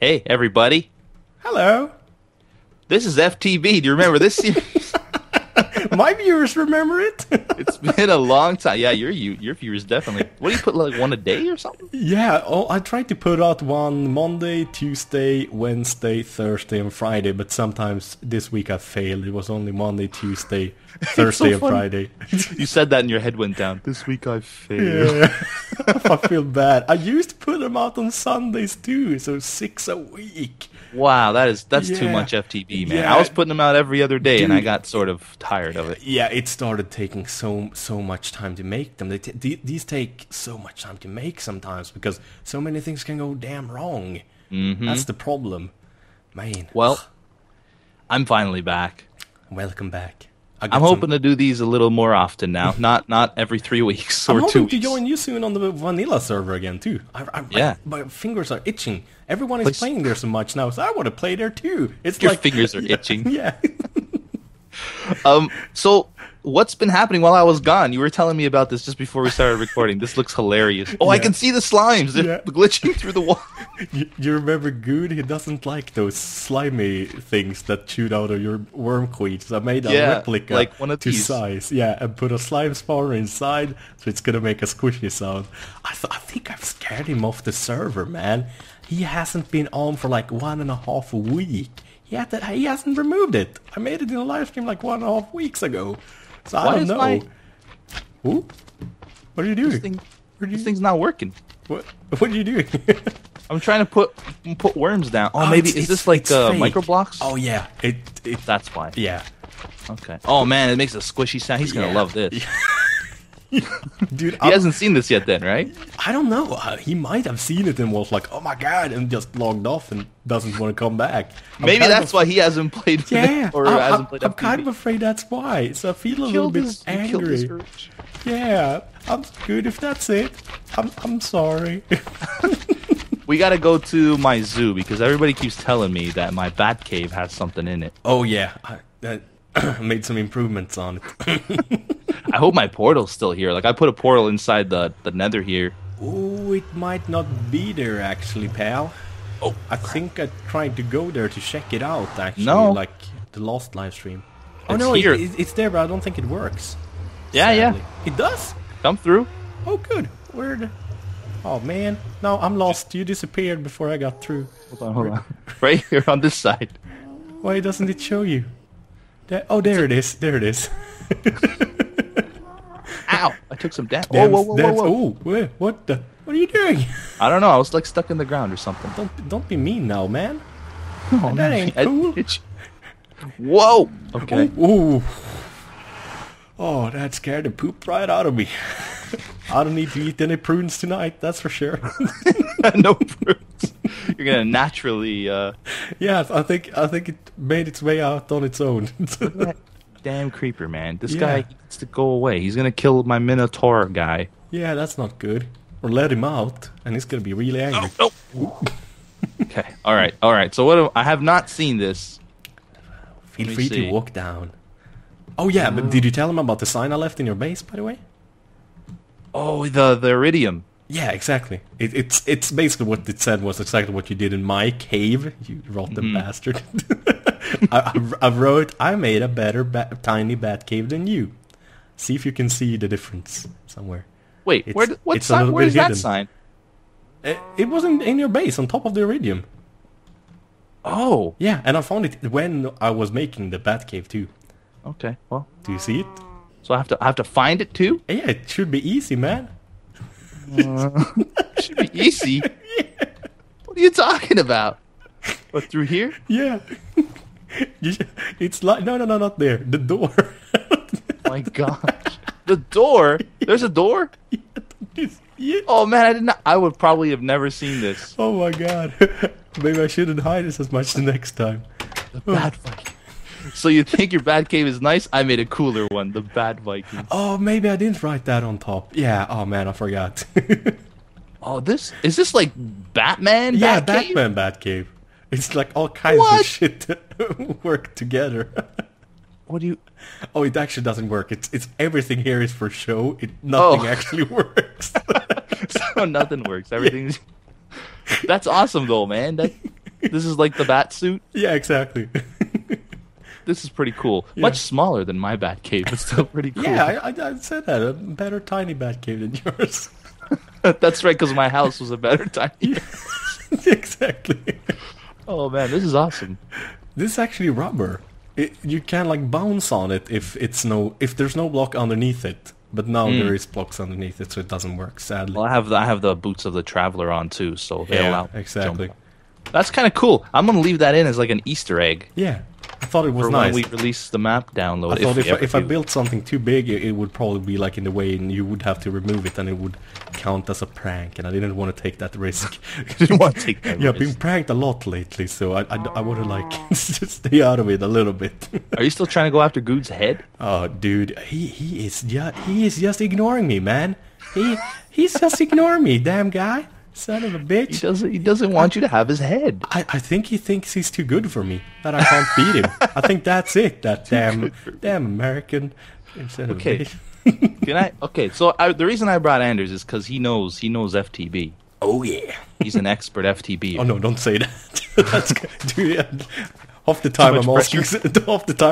Hey, everybody. Hello. This is FTB. Do you remember this series? My viewers remember it. It's been a long time. Yeah, your viewers definitely. What do you put, like one a day or something? Yeah, oh, I tried to put out one Monday, Tuesday, Wednesday, Thursday, and Friday, but sometimes this week I failed. It was only Monday, Tuesday, Thursday, and Friday. You said that and your head went down. This week I failed. Yeah. I feel bad. I used to put them out on Sundays too, so 6 a week. Wow, that's too much FTB, man. Yeah. I was putting them out every other day, dude, and I got sort of tired of it. Yeah, it started taking so much time to make them. These take so much time to make sometimes because so many things can go damn wrong. Mm-hmm. That's the problem, man. Well, I'm finally back. Welcome back. I'm hoping to do these a little more often now. Not every 3 weeks or 2 weeks. I'm hoping to join you soon on the vanilla server again too. My fingers are itching. Everyone is playing there so much now, so I want to play there too. It's your fingers are itching. Yeah. So what's been happening while I was gone? You were telling me about this just before we started recording. This looks hilarious. Oh, yeah. I can see the slimes. They're glitching through the wall. You remember Good? He doesn't like those slimy things that shoot out of your worm queens. I made a replica like one of to these. Size. Yeah, and put a slime spawner inside, so it's going to make a squishy sound. I think I've scared him off the server, man. He hasn't been on for like 1.5 weeks. Yeah, he hasn't removed it. I made it in a live stream like 1.5 weeks ago. So I don't know. Ooh? What are you doing? This thing's not working. What are you doing? I'm trying to put worms down. Oh, maybe is this like micro blocks? Oh yeah, that's why. Yeah. Okay. Oh man, it makes a squishy sound. He's gonna love this. Yeah. Dude, he hasn't seen this yet then, right? I don't know. He might have seen it and was like, oh my god, and just logged off and doesn't want to come back. Maybe that's why he hasn't played. Yeah, I'm kind of afraid that's why. So I feel a little bit angry. Yeah, I'm good if that's it. I'm sorry. We gotta go to my zoo because everybody keeps telling me that my bat cave has something in it. Oh yeah, I made some improvements on it. I hope my portal's still here. Like, I put a portal inside the nether here. Ooh, it might not be there, actually, pal. Oh, I think I tried to go there to check it out, actually. No. Like, the last live stream. Oh, no, it's there, but I don't think it works. Yeah, sadly. Yeah. It does? Come through. Oh, good. Weird. Oh, man. No, I'm lost. You disappeared before I got through. Hold on. Right here on this side. Why doesn't it show you? Oh, there it is. There it is. Ow! I took some damage. Whoa! Ooh, what are you doing? I don't know. I was like stuck in the ground or something. Don't be mean now, man. Oh, that ain't cool. Whoa! Okay. Ooh. Oh, that scared the poop right out of me. I don't need to eat any prunes tonight. That's for sure. No prunes. You're gonna naturally. Yes, I think it made its way out on its own. Damn creeper, man. This guy needs to go away. He's gonna kill my Minotaur guy. Yeah, that's not good. Or let him out, and he's gonna be really angry. Oh, no. Okay, alright. So I have not seen this. Feel free to walk down. Oh yeah, but did you tell him about the sign I left in your base, by the way? Oh, the iridium. Yeah, exactly. It's basically what it said was exactly what you did in my cave, you rotten bastard. I wrote, I made a better tiny bat cave than you. See if you can see the difference somewhere. Wait, where is that sign? It wasn't in your base, on top of the iridium. Oh. Yeah, and I found it when I was making the bat cave too. Okay, well. Do you see it? So I have to find it too? Yeah, it should be easy, man. It should be easy? Yeah. What are you talking about? What, through here? Yeah. It's like no, not there. The door. Oh my gosh, the door. There's a door. Yeah. Oh man, I did not. I would probably have never seen this. Oh my god. Maybe I shouldn't hide this as much the next time. The bad Viking. So you think your bad cave is nice? I made a cooler one. The bad Viking. Oh, maybe I didn't write that on top. Yeah. Oh man, I forgot. Oh, is this like Batman? Yeah, Batman Bat Cave. It's like all kinds of shit to work together. What do you... Oh, it actually doesn't work. It's everything here is for show. Nothing actually works. So nothing works. Everything's... That's awesome, though, man. That, This is like the bat suit? Yeah, exactly. This is pretty cool. Yeah. Much smaller than my bat cave, but still pretty cool. Yeah, I said that. A better tiny bat cave than yours. That's right, because my house was a better tiny house. Exactly. Oh, man, this is awesome. This is actually rubber. You can, like, bounce on it if there's no block underneath it. But now there is blocks underneath it, so it doesn't work, sadly. Well, I have the boots of the traveler on, too, so they allow... Yeah, exactly. That's kind of cool. I'm going to leave that in as, like, an Easter egg. Yeah. I thought it was nice. When we release the map download. I thought if I built something too big, it would probably be like in the way, and you would have to remove it, and it would count as a prank. And I didn't want to take that risk. Yeah, I've been pranked a lot lately, so I want to like just stay out of it a little bit. Are you still trying to go after Good's head? Oh, dude, he is just ignoring me, man. He's just ignoring me, damn guy, son of a bitch. He doesn't want you to have his head. I think he thinks he's too good for me, that I can't beat him. I think that's it. That damn American. Okay. Okay. So the reason I brought Anders is because he knows FTB. Oh yeah. He's an expert FTB. Oh no, don't say that. Half the time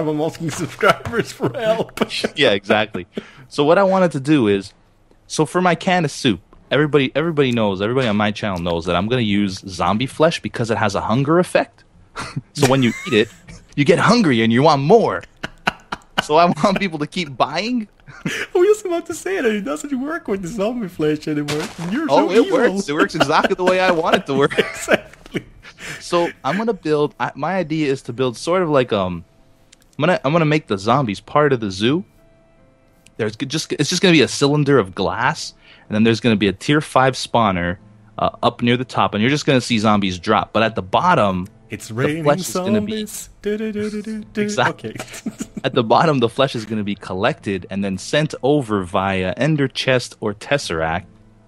I'm asking subscribers for help. Yeah, exactly. So what I wanted to do is, so for my can of soup. Everybody on my channel knows that I'm going to use zombie flesh because it has a hunger effect. So when you eat it, you get hungry and you want more. So I want people to keep buying. I was just about to say that it doesn't work with the zombie flesh anymore. It works. It works exactly the way I want it to work. Exactly. So I'm going to build, my idea is to build sort of like, I'm going to make the zombies part of the zoo. It's just going to be a cylinder of glass. And then there's going to be a tier 5 spawner up near the top, and you're just going to see zombies drop. But at the bottom, the flesh is going to be collected and then sent over via Ender Chest or Tesseract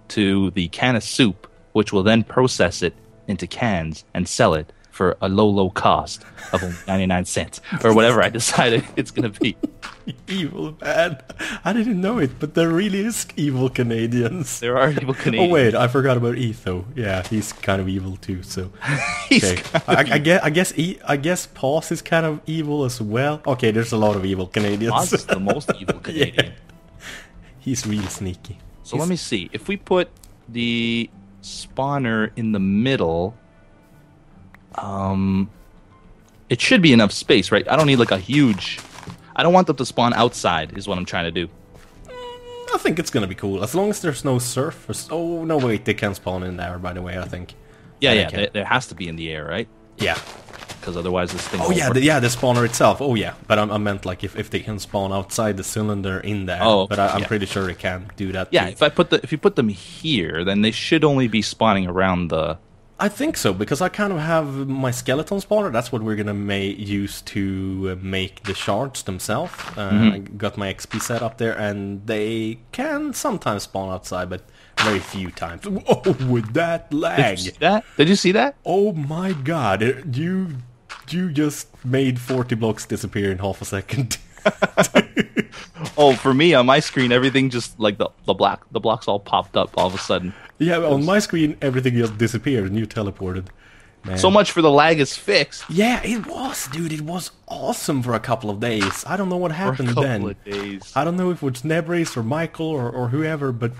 to the can of soup, which will then process it into cans and sell it for a low cost of 99 cents or whatever I decided it's going to be. Evil, man. I didn't know it, but there really is evil Canadians. There are evil Canadians. Oh, wait, I forgot about Etho. Yeah, he's kind of evil too, so... I guess Paws is kind of evil as well. Okay, there's a lot of evil Canadians. Paws is the most evil Canadian. Yeah. He's real sneaky. So let me see. If we put the spawner in the middle... it should be enough space, right? I don't need, like, a huge... I don't want them to spawn outside, is what I'm trying to do. I think it's going to be cool. As long as there's no surface... Oh, no, wait. They can spawn in there, by the way, I think. Yeah. There has to be in the air, right? Yeah. Because otherwise this thing won't work. The spawner itself. Oh, yeah. But I meant, like, if they can spawn outside the cylinder in there. Oh, okay. But I'm pretty sure they can do that. Yeah, if you put them here, then they should only be spawning around the... I think so, because I kind of have my skeleton spawner. That's what we're going to use to make the shards themselves. I got my XP set up there, and they can sometimes spawn outside, but very few times. Oh, with that lag! Did you see that? Oh my god, you just made 40 blocks disappear in half a second. Oh, for me, on my screen, everything just, like, the blocks all popped up all of a sudden. Yeah, on my screen, everything just disappeared and you teleported. Man. So much for the lag is fixed. Yeah, it was, dude. It was awesome for a couple of days. I don't know what happened then. I don't know if it was Nebris or Michael or whoever, but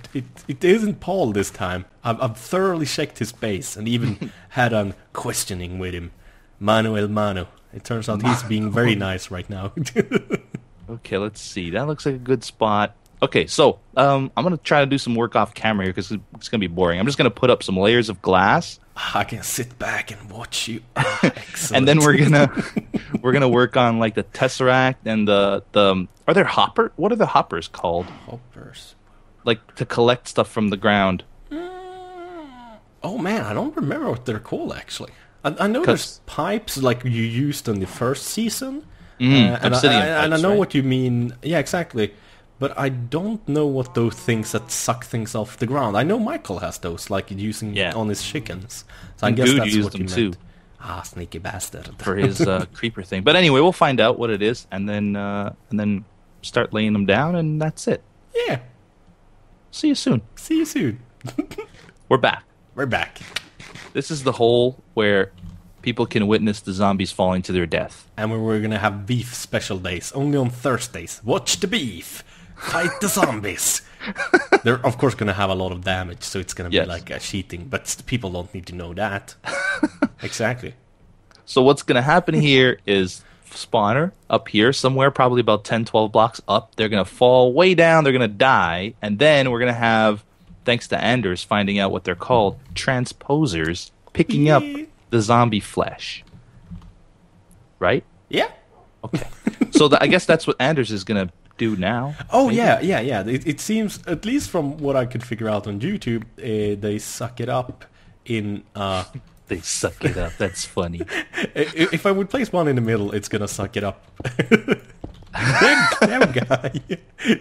it isn't Paul this time. I've thoroughly checked his base and even had a questioning with him. Mano. It turns out he's being very nice right now. Okay, let's see. That looks like a good spot. Okay, so I'm going to try to do some work off camera here because it's going to be boring. I'm just going to put up some layers of glass. I can sit back and watch you. And then we're gonna work on, like, the Tesseract and the are there hopper? What are the hoppers called? Hoppers. Like, to collect stuff from the ground. Oh, man, I don't remember what they're called, actually. I know there's pipes like you used in the first season. And I know what you mean. Yeah, exactly. But I don't know what those things that suck things off the ground. I know Michael has those, like using on his chickens. So and I guess dude that's used what them you too. Meant. Ah, sneaky bastard. For his creeper thing. But anyway, we'll find out what it is, and then start laying them down, and that's it. Yeah. See you soon. We're back. This is the hole where people can witness the zombies falling to their death. And we're going to have beef special days, only on Thursdays. Watch the beef! Fight the zombies! They're, of course, going to have a lot of damage, so it's going to be like a cheating, but people don't need to know that. Exactly. So what's going to happen here is spawner up here somewhere, probably about 10-12 blocks up. They're going to fall way down. They're going to die. And then we're going to have, thanks to Anders finding out what they're called, transposers picking up the zombie flesh. Right? Yeah. Okay. So I guess that's what Anders is going to do now. Oh, maybe? Yeah. It seems, at least from what I could figure out on YouTube, they suck it up in... They suck it up. That's funny. If I would place one in the middle, it's going to suck it up. Damn guy.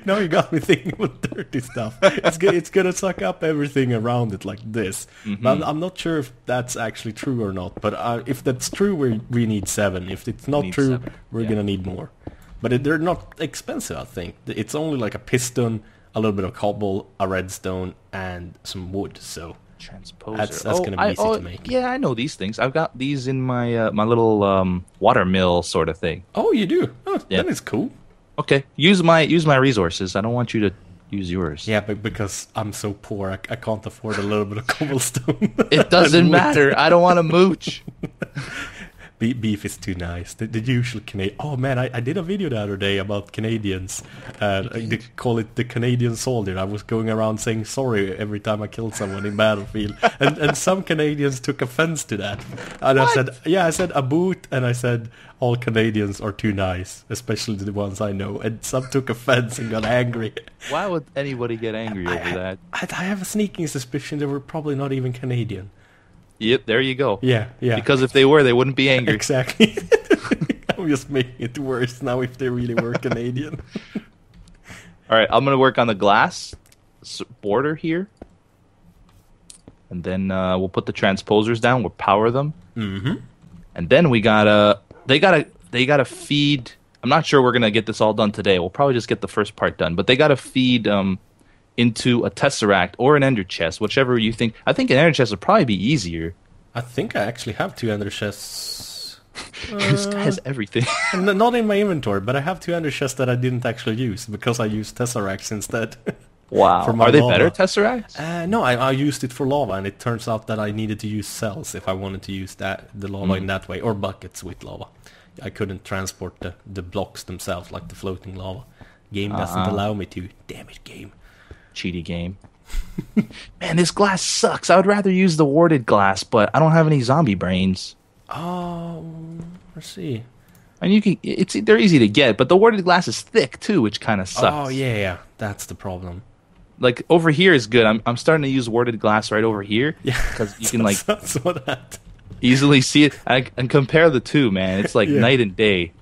Now you got me thinking about dirty stuff. It's going to suck up everything around it like this. Mm-hmm. I'm not sure if that's actually true or not. But if that's true, we need 7. If it's not true, we're going to need more. But they're not expensive, I think. It's only like a piston, a little bit of cobble, a redstone, and some wood, so... Transposer. That's going to be easy to make. Yeah, I know these things. I've got these in my my little water mill sort of thing. Oh, you do? Oh, yeah. That is cool. Okay, use my resources. I don't want you to use yours. Yeah, but because I'm so poor, I can't afford a little bit of cobblestone. It doesn't matter. I don't want to mooch. Beef is too nice. The usual Canadian. Oh man, I did a video the other day about Canadians. They call it the Canadian soldier. I was going around saying sorry every time I killed someone in Battlefield, and some Canadians took offense to that. And what? I said a boot, and I said all Canadians are too nice, especially the ones I know. And some took offense and got angry. Why would anybody get angry over that? I have a sneaking suspicion they were probably not even Canadian. Yep, there you go. Yeah. Because if they were, they wouldn't be angry. Exactly. I'm just making it worse now if they really were Canadian. All right, I'm going to work on the glass border here. And then we'll put the transposers down. We'll power them. Mm-hmm. And then we got to... They gotta feed... I'm not sure we're going to get this all done today. We'll probably just get the first part done. But they got to feed... into a tesseract or an ender chest, whichever you think. I think an ender chest would probably be easier. I think I actually have 2 ender chests. This guy has everything. Not in my inventory, but I have 2 ender chests that I didn't actually use because I used tesseracts instead. Wow. Are they better tesseracts? No, I used it for lava, and it turns out that I needed to use cells if I wanted to use the lava in that way, or buckets with lava. I couldn't transport the blocks themselves, like the floating lava. Game doesn't allow me to. Damn it, game. Cheaty game. Man, this glass sucks. I would rather use the warded glass, but I don't have any zombie brains. Oh, let's see. And you can, they're easy to get, but the warded glass is thick too, which kind of sucks. Oh yeah, that's the problem. Like over here is good. I'm starting to use warded glass right over here because you can like easily see it and compare the two. Man, it's like night and day.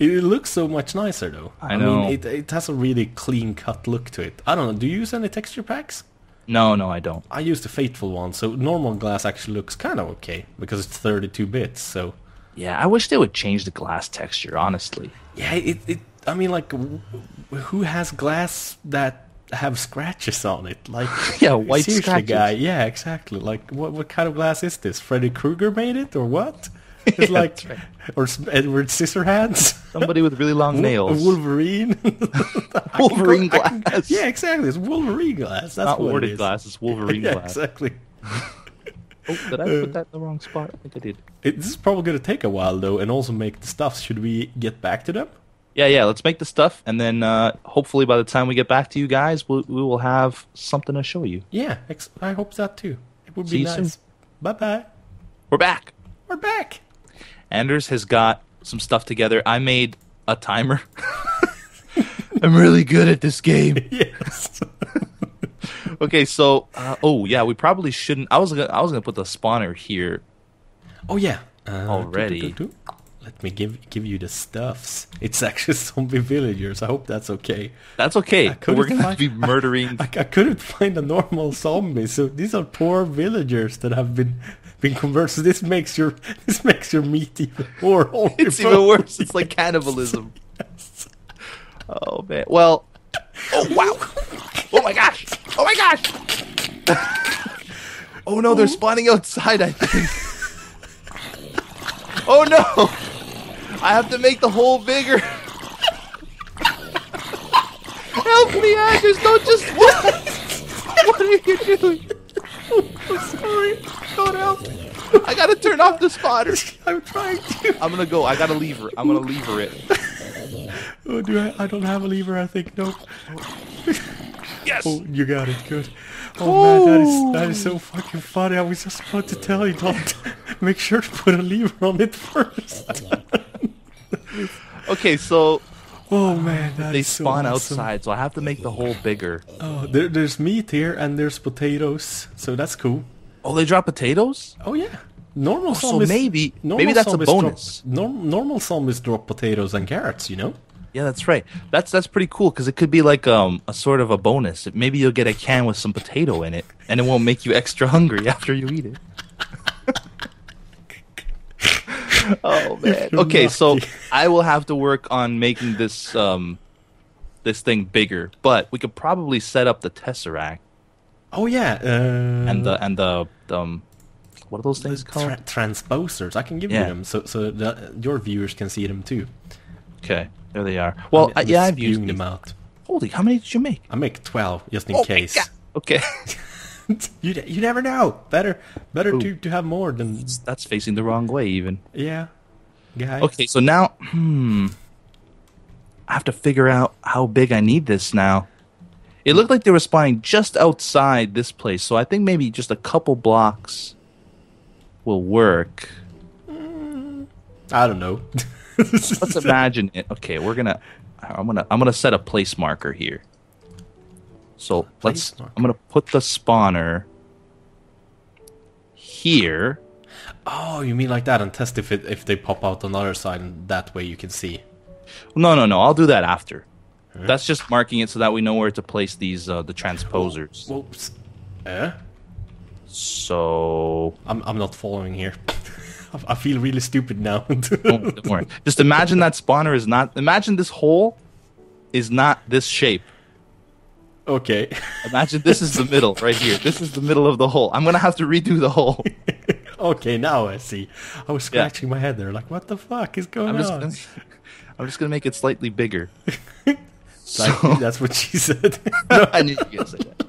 It looks so much nicer, though. I know. Mean, it has a really clean-cut look to it. I don't know. Do you use any texture packs? No, I don't. I use the Fateful one, so normal glass actually looks kind of okay, because it's 32 bits, so... Yeah, I wish they would change the glass texture, honestly. Yeah, I mean, like, who has glass that have scratches on it? Like, yeah, white scratches. Guy. Yeah, exactly. Like, what kind of glass is this? Freddy Krueger made it, or what? It's like, right. Or Edward Scissorhands. Somebody with really long nails. Wolverine. Wolverine glass. Yeah, exactly. It's Wolverine glass. That's not warded glass. It's Wolverine glass. Exactly. Did I put that in the wrong spot? I think I did. This is probably going to take a while, though, and also make the stuff. Should we get back to them? Yeah. Let's make the stuff, and then hopefully by the time we get back to you guys, we will have something to show you. Yeah, I hope that, too. It would be nice. Bye-bye. We're back. Anders has got some stuff together. I made a timer. I'm really good at this game. Yes. Okay, so we probably shouldn't. I was gonna put the spawner here. Oh yeah. Already. Let me give you the stuffs. It's actually zombie villagers. I hope that's okay. That's okay. We're gonna be murdering. I couldn't find a normal zombie, so these are poor villagers that have been converted. This makes your meat even more horrible. It's even worse. It's like cannibalism. Yes. Oh man. Well. Oh wow. Oh my gosh. Oh no, they're spawning outside. I think. Oh no! I have to make the hole bigger. Help me, Anders! Don't just. What? What are you doing? I'm sorry. Don't help me. I gotta turn off the spotter. I'm trying to. I'm gonna go. I gotta lever. I'm gonna lever it. Oh, do I? I don't have a lever. I think nope. Yes. Oh, you got it. Good. Oh, oh man, that is so fucking funny. I was just about to tell you, don't make sure to put a lever on it first. Okay, so. Oh man, that they spawn so awesome. Outside, so I have to make the hole bigger. Oh, there's meat here and there's potatoes, so that's cool. Oh, they drop potatoes? Oh yeah. Normal zombies. So maybe that's a bonus. Normal zombies drop potatoes and carrots, you know? Yeah, that's right. That's pretty cool because it could be like a sort of a bonus. Maybe you'll get a can with some potato in it, and it won't make you extra hungry after you eat it. Oh man. Okay, so I will have to work on making this this thing bigger, but we could probably set up the tesseract. Oh yeah, and the what are those things called? Transposers. I can give you them, so your viewers can see them too. Okay, there they are. Well, yeah, I've used them out. Holy, how many did you make? I make 12 just in case. Okay. You never know. Better to have more than that's facing the wrong way even. Yeah. Guys. Okay, so now I have to figure out how big I need this now. It looked like they were spawning just outside this place, so I think maybe just a couple blocks will work. I don't know. Let's imagine it. Okay, I'm gonna set a place marker here. So I'm gonna put the spawner here. Oh, you mean like that, and test if they pop out on the other side, and that way you can see. No. I'll do that after. Huh? That's just marking it so that we know where to place these the transposers. Whoops. So I'm not following here. I feel really stupid now. Don't worry. Just imagine that spawner is not. Imagine this hole is not this shape. Okay. Imagine this is the middle right here. This is the middle of the hole. I'm going to have to redo the hole. Okay, now I see. I was scratching my head there. Like, what the fuck is going on? I'm just going to make it slightly bigger. So, that's what she said. No. I knew you were going to say that.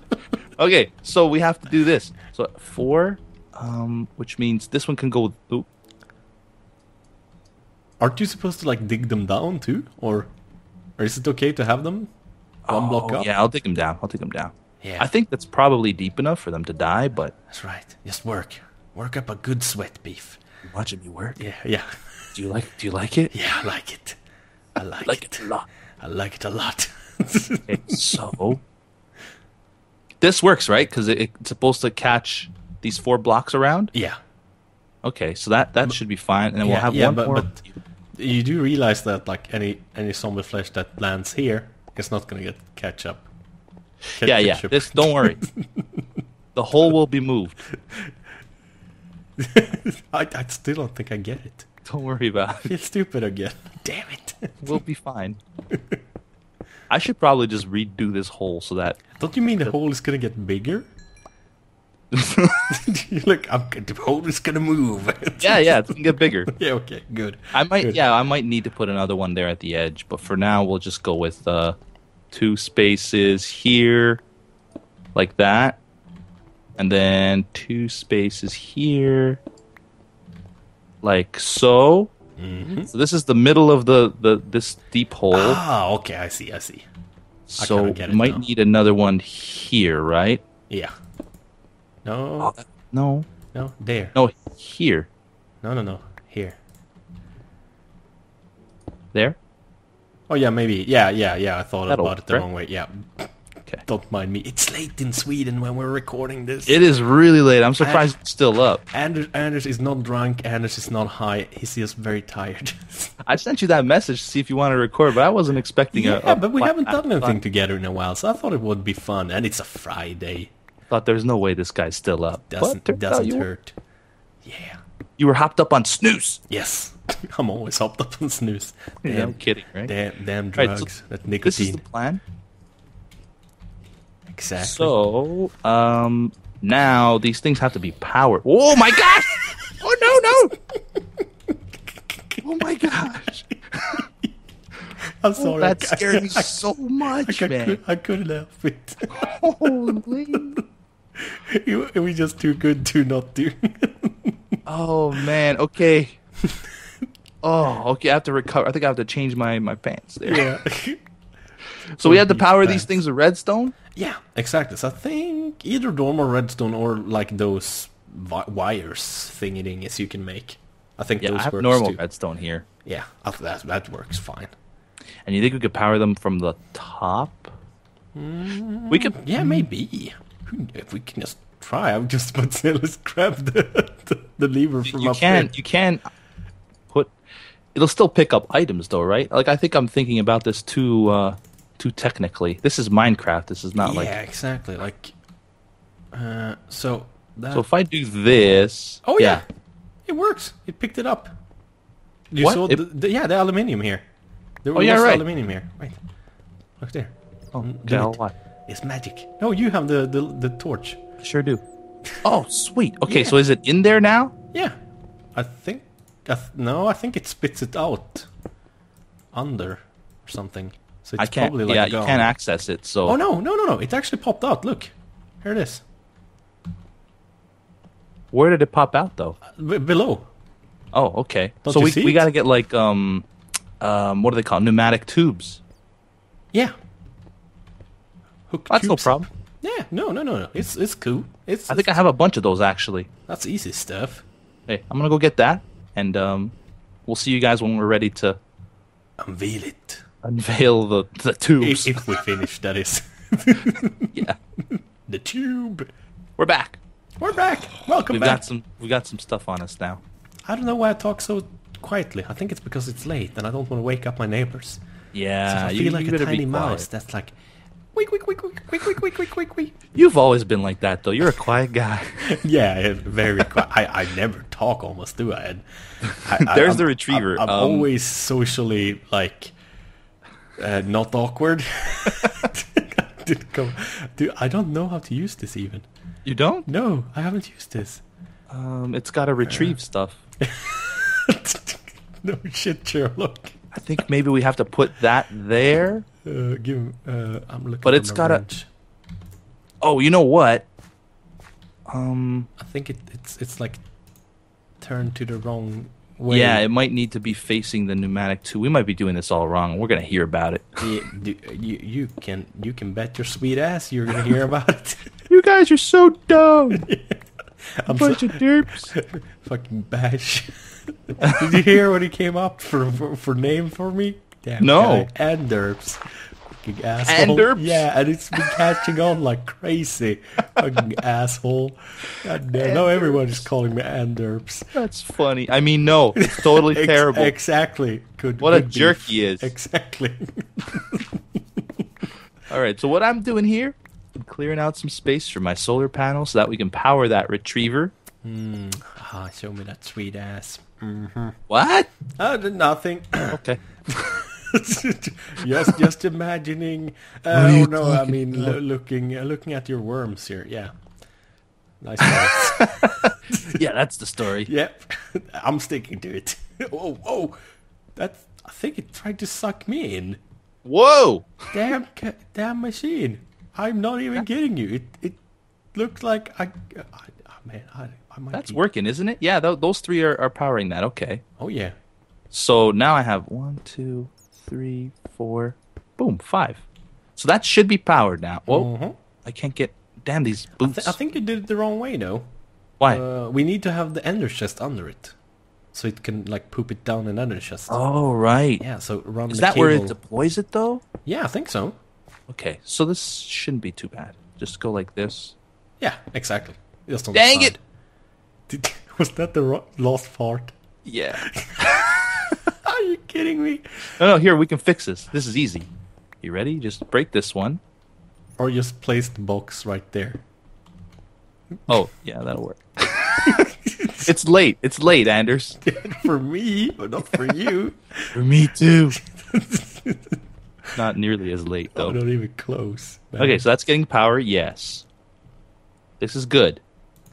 Okay, so we have to do this. So 4, which means this one can go... Oh. Aren't you supposed to, like, dig them down, too? Or is it okay to have them? One block up. Yeah, I'll take them down. Yeah. I think that's probably deep enough for them to die, but... That's right. Just work. Work up a good sweat, Beef. You watching me work? Yeah. Do you like it? Yeah, I like it. I like it a lot. Okay, so... This works, right? Because it's supposed to catch these 4 blocks around? Yeah. Okay, so that should be fine. And then we'll have one more. But you do realize that, like, any zombie flesh that lands here... It's not gonna catch up. Yeah. This, don't worry. The hole will be moved. I still don't think I get it. Don't worry about it. I feel stupid again. Damn it. We'll be fine. I should probably just redo this hole so that. Don't you mean the hole is gonna get bigger? The hole is gonna move. Yeah, it's gonna get bigger. Yeah, okay, good. I might need to put another one there at the edge, but for now we'll just go with 2 spaces here, like that, and then 2 spaces here, like so. Mm-hmm. So this is the middle of this deep hole. Ah, okay, I see. So we might need another one here, right? Yeah. No. No. There. No, here. No. Here. There. Oh, yeah, maybe. Yeah. I thought about it the wrong way. Yeah. Okay. Don't mind me. It's late in Sweden when we're recording this. It is really late. I'm surprised it's still up. Anders is not drunk. Anders is not high. He's just very tired. I sent you that message to see if you want to record, but I wasn't expecting it. Yeah, but we haven't done anything together in a while, so I thought it would be fun. And it's a Friday. I thought there's no way this guy's still up. Doesn't hurt. Yeah. You were hopped up on snooze. Yes. I'm always hopped up on snooze. Damn, yeah, I'm kidding, right? Damn drugs. Right, so that nicotine. This is the plan. Exactly. So, now these things have to be powered. Oh my gosh! Oh no! Oh my gosh. I'm sorry. Oh, that scared me so much, man. I couldn't help it. Holy. It was just too good to not do. Oh, man. Okay. Oh, okay. I have to recover. I think I have to change my pants there. Yeah. So we had to power these things with redstone? Yeah, exactly. So I think either dorm or redstone or like those wires thingy-dingies you can make. I think those works. I have normal redstone here. Yeah, that works fine. And you think we could power them from the top? Mm, we could. Yeah, maybe. If we can just try, I'm just about to say, let's grab the lever from up there. You can put. It'll still pick up items, though, right? Like I think I'm thinking about this too technically. This is Minecraft. This is not like. Yeah, exactly. Like. So. That... So if I do this. Oh yeah, it works. It picked it up. You saw the aluminium here. There was aluminium here. Wait, look there. Oh, what? It's magic. No, you have the torch. I sure do. Oh, sweet. Okay, so is it in there now? Yeah, I think. No, I think it spits it out under or something. So it's probably like you can't access it. So. Oh no! It actually popped out. Look, here it is. Where did it pop out though? Below. Oh, okay. Don't so we gotta get like what do they call pneumatic tubes? Yeah. Hook That's tubes. No problem. Yeah, no. It's cool. I think I have a bunch of those actually. That's easy stuff. Hey, I'm gonna go get that, and we'll see you guys when we're ready to unveil it. Unveil the tubes. If we finish, that is. Yeah. The tube. We're back. We're back. Welcome back. We got some stuff on us now. I don't know why I talk so quietly. I think it's because it's late and I don't want to wake up my neighbors. Yeah, so I feel like a tiny mouse that's like, quick. You've always been like that though. You're a quiet guy. Yeah, very quiet. I never talk almost, do I? There's the retriever. I'm always socially like not awkward. Dude, I don't know how to use this even. You don't? No, I haven't used this. It's got to retrieve stuff. No shit, Sherlock. I think maybe we have to put that there. I'm looking. But it's got a. Oh, you know what? I think it's like turned to the wrong way. Yeah, it might need to be facing the pneumatic too. We might be doing this all wrong. We're gonna hear about it. Yeah, you can bet your sweet ass you're gonna hear about it. You guys are so dumb. Yeah. I'm bunch of derps. Fucking bash. Did you hear when he came up for name for me? Damn, no. And derps. Fucking asshole. And derps? Yeah, and it's been catching on like crazy. Fucking asshole. God damn. Now everyone is calling me and derps. That's funny. I mean, no. It's totally terrible. Exactly. What a jerk he is. Exactly. All right, so what I'm doing here... I'm clearing out some space for my solar panel so that we can power that retriever. Ah, show me that sweet ass. What? I did nothing. Okay. just imagining. Oh no, I mean looking at your worms here. Yeah. Nice. Yeah, that's the story. Yep. I'm sticking to it. Oh, that's. I think it tried to suck me in. Whoa! Damn machine. I'm not even kidding you. It looked like I might. That's working, isn't it? Yeah, those three are powering that. Okay. Oh yeah. So now I have 1, 2, 3, 4, boom, 5. So that should be powered now. Whoa! I can't get. Damn these boots. I think you did it the wrong way though. Why? We need to have the ender chest under it, so it can like poop it down an ender chest. Oh right. Yeah. So run. Is that where it deploys it though? Yeah, I think so. Okay, so this shouldn't be too bad. Just go like this. Yeah, exactly. Just on Dang it! Was that the lost part? Yeah. Are you kidding me? No, here, we can fix this. This is easy. You ready? Just break this one. Or just place the box right there. Oh, yeah, that'll work. It's late. It's late, Anders. For me, but not for you. For me, too. Not nearly as late though. Oh, not even close. Man. Okay, so that's getting power. Yes, this is good.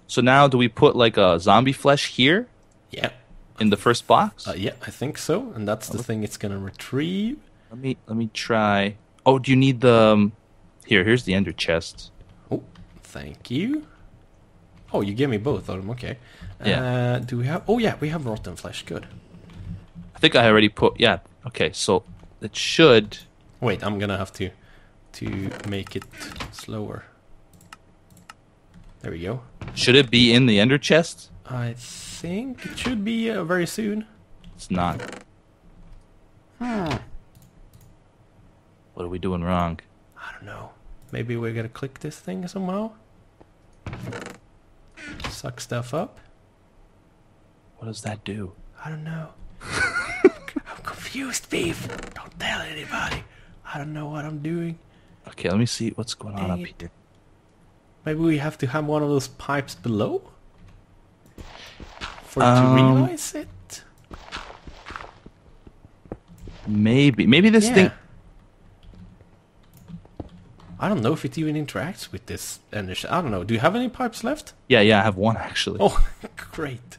So now, do we put like a zombie flesh here? Yeah. in the first box? Yeah, I think so. And that's the thing it's gonna retrieve. Let me try. Oh, do you need the? Here's the ender chest. Oh, thank you. Oh, you gave me both of them. Okay. Yeah. Do we have? Oh yeah, we have rotten flesh. Good. I think I already put. Yeah. Okay. So it should. Wait, I'm gonna have to make it slower. There we go. Should it be in the ender chest? I think it should be very soon. It's not. Hmm. What are we doing wrong? I don't know. Maybe we're gonna click this thing somehow. Suck stuff up. What does that do? I don't know. I'm confused, Beef. Don't tell anybody. I don't know what I'm doing. Okay, let me see what's going on up here. Maybe we have to have one of those pipes below? For it to realize it? Maybe. Maybe this thing... I don't know if it even interacts with this. And I don't know. Do you have any pipes left? Yeah, yeah, I have one, actually. Oh, great.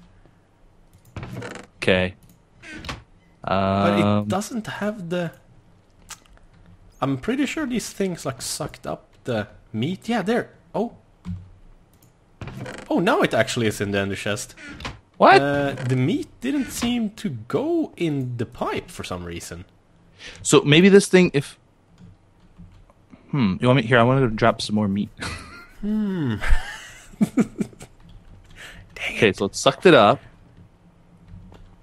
Okay. But it doesn't have the... I'm pretty sure these things, like, sucked up the meat. Yeah, there. Oh. Oh, now it actually is in the ender chest. What? The meat didn't seem to go in the pipe for some reason. So maybe this thing, if... You want me... Here, I wanted to drop some more meat. Dang it. Okay, so it sucked it up.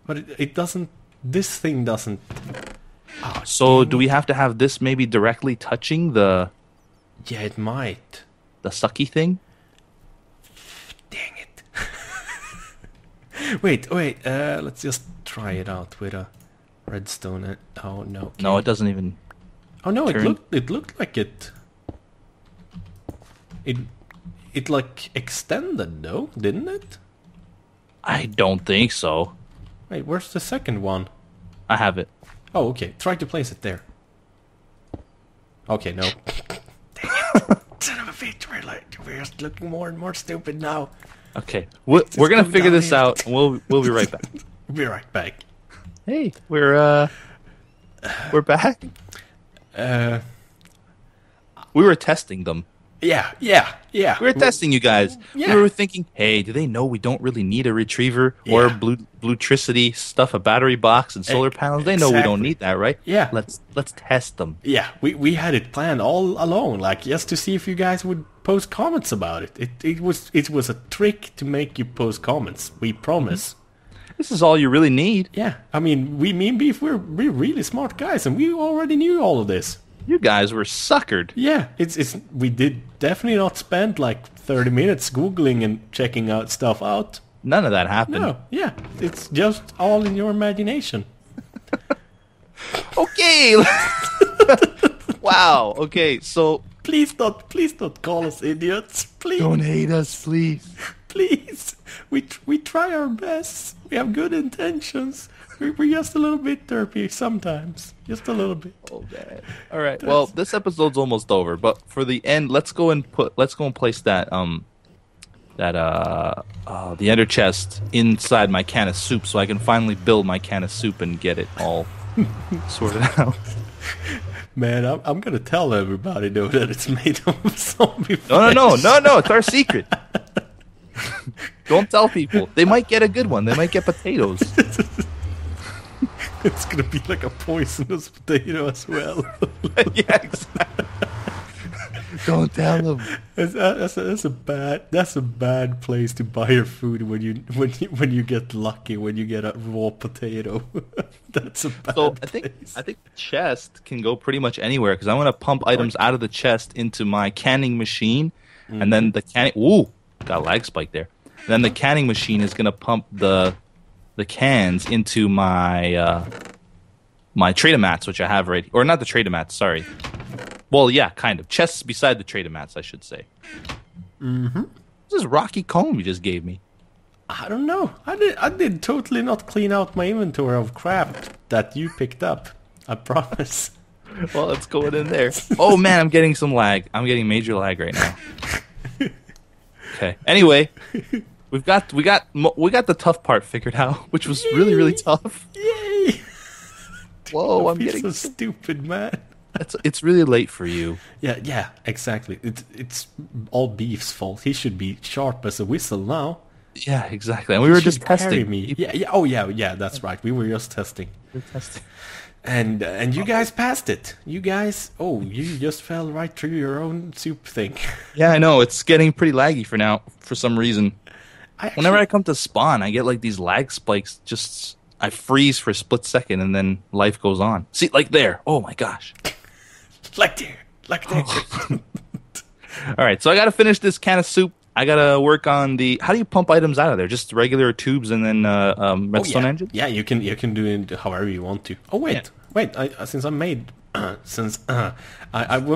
But it doesn't... This thing doesn't... Oh, so do we have to have this maybe directly touching the... Yeah, it might. The sucky thing? Dang it. wait, let's just try it out with a redstone. And, oh, no. No, it doesn't even... Oh, no, it looked like it... It, like, extended, though, didn't it? I don't think so. Wait, where's the second one? I have it. Oh, okay. Try to place it there. Okay, no. Dang it. Son of a bitch, we're just looking more and more stupid now. Okay, we're gonna figure this out. And we'll be right back. We'll be right back. Hey, we're back. We were testing them. Yeah. We were testing you guys. Yeah. We were thinking, hey, do they know we don't really need a retriever or bluetricity stuff, a battery box and solar panels? They know we don't need that, right? Yeah. Let's test them. Yeah, we had it planned all along, like just to see if you guys would post comments about it. It was a trick to make you post comments. We promise. This is all you really need. Yeah, I mean, me and Beef, we're really smart guys, and we already knew all of this. You guys were suckered. Yeah, we did definitely not spend like 30 minutes googling and checking out stuff out. None of that happened. No, yeah, it's just all in your imagination. Okay. Wow. Okay, so please don't call us idiots. Please don't hate us, please. Please, we try our best. We have good intentions. We're just a little bit derpy sometimes. Just a little bit. Oh, man. All right. Well, this episode's almost over, but for the end, let's go and place that the ender chest inside my can of soup, so I can finally build my can of soup and get it all sorted out. Man, I'm gonna tell everybody though that it's made of zombie flesh. No! It's our secret. Don't tell people. They might get a good one. They might get potatoes. It's gonna be like a poisonous potato as well. Yeah, exactly. Don't tell them. That's a bad place to buy your food when you get lucky, when you get a raw potato. That's a bad. So I think the chest can go pretty much anywhere because I want to pump items out of the chest into my canning machine, and then the canning. Ooh, got a lag spike there. Then the canning machine is gonna pump the cans into my my tradomats, which I have right, or not the tradomats, sorry. Well, yeah, kind of chests beside the tradomats, I should say. This is rocky comb you just gave me. I don't know. I did totally not clean out my inventory of crap that you picked up. I promise. Well, it's going in there. Oh man, I'm getting some lag. I'm getting major lag right now. Okay. Anyway. We got the tough part figured out, which was really tough. Yay! Whoa, I'm getting so stupid, man. It's really late for you. Yeah, exactly. It's all Beef's fault. He should be sharp as a whistle now. Yeah, exactly. And we were just testing me. Yeah. Oh, yeah. That's right. We were just testing. And you guys passed it. You guys, you just fell right through your own soup thing. Yeah, I know. It's getting pretty laggy for now for some reason. Whenever I come to spawn, I get like these lag spikes. Just I freeze for a split second, and then life goes on. See, like there. Oh my gosh. Like there. Oh. All right, so I got to finish this can of soup. I got to work on the... How do you pump items out of there? Just regular tubes and then redstone engine? Yeah, you can do it however you want to. Oh, wait. When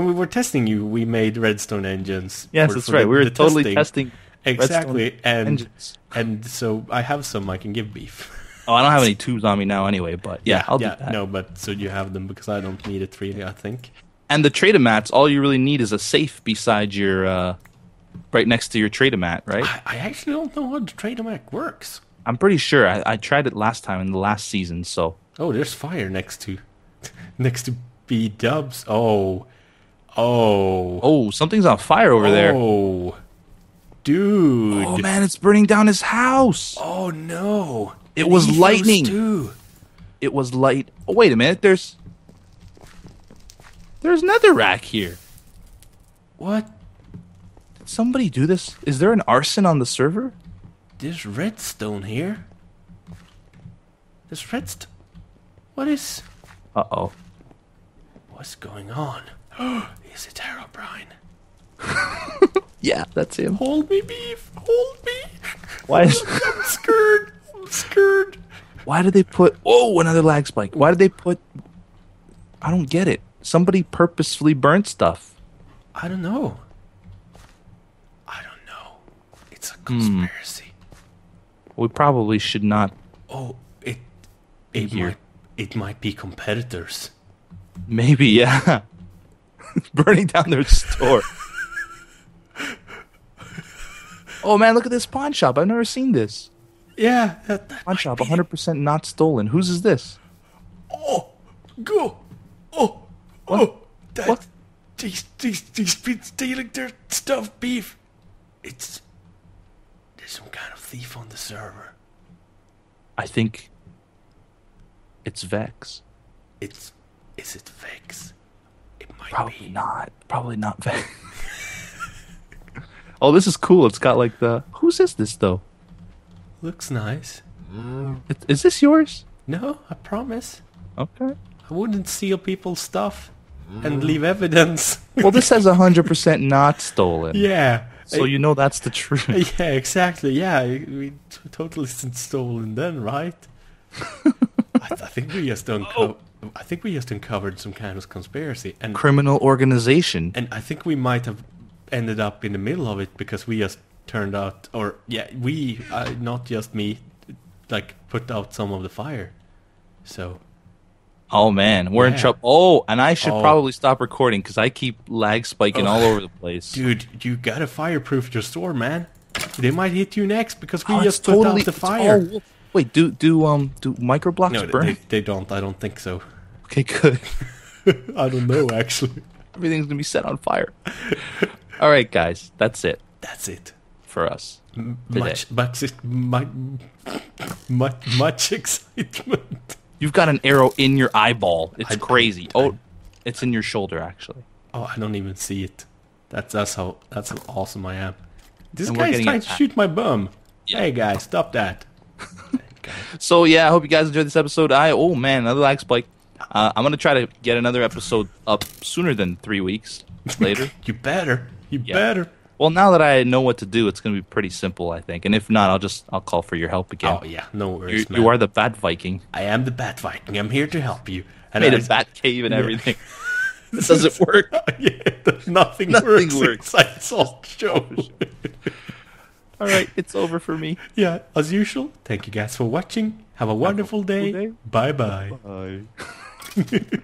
we were testing you, we made redstone engines. Yes, that's right. We were totally testing exactly. And so I have some I can give Beef. Oh, I don't have any tubes on me now anyway, but yeah, I'll do that. No, but so you have them because I don't need it really, I think. And the trader mats, all you really need is a safe beside your... right next to your trader mat, right? I actually don't know how the trader mat works. I'm pretty sure. I tried it last time in the last season, so... Oh, there's fire next to B Dubs. Oh. Oh, something's on fire over there. Oh. Dude. Oh, man, it's burning down his house. Oh, no. It was lightning. It was light. Oh, wait a minute. There's netherrack here. What? Somebody do this? Is there an arson on the server? There's redstone here. There's redstone. What is... Uh-oh. What's going on? Is it Arrowbrine? Yeah, that's him. Hold me, Beef. Hold me. Why is... I'm scared. I'm scared. Why did they put... Oh, another lag spike. Why did they put... I don't get it. Somebody purposefully burnt stuff. I don't know. It's a conspiracy. We probably should not. Oh, it might be competitors. Maybe, yeah. Burning down their store. Oh man, look at this pawn shop. I've never seen this. Yeah, that pawn shop, 100% not stolen. Whose is this? Oh, go! Oh, what? Oh, that, what? These people stealing their stuff, Beef. It's. Some kind of thief on the server. I think it's Vex. Is it Vex? It might be. Probably not Vex. Oh, this is cool. It's got like the... Whose is this, though? Looks nice. Is this yours? No, I promise. Okay. I wouldn't steal people's stuff and leave evidence. Well, this says 100% not stolen. Yeah. So you know that's the truth. Yeah, exactly. Yeah, we totally stolen then, right? I think we just uncovered some kind of conspiracy and criminal organization. And I think we might have ended up in the middle of it because we just turned out, not just me, like put out some of the fire. So. Oh man, we're in trouble. Oh, and I should probably stop recording because I keep lag spiking all over the place. Dude, you gotta fireproof your store, man. They might hit you next because we just put out the fire. Oh, wait, do microblocks burn? They don't. I don't think so. Okay, good. I don't know actually. Everything's gonna be set on fire. All right, guys, that's it. That's it for us. Much excitement. You've got an arrow in your eyeball. It's crazy. It's in your shoulder, actually. Oh, I don't even see it. That's how awesome I am. This guy is trying to shoot my bum. Yeah. Hey, guys, stop that. So, yeah, I hope you guys enjoyed this episode. Oh, man, another lag spike. I'm going to try to get another episode up sooner than 3 weeks later. You better. You better. Well, now that I know what to do, it's going to be pretty simple, I think. And if not, I'll call for your help again. Oh, yeah. No worries, man. You are the Bat Viking. I am the Bat Viking. I'm here to help you. And I made a bat cave and everything. This doesn't work. Nothing works. It's all show. All right. It's over for me. Yeah. As usual, thank you guys for watching. Have a wonderful day. Bye-bye. Bye.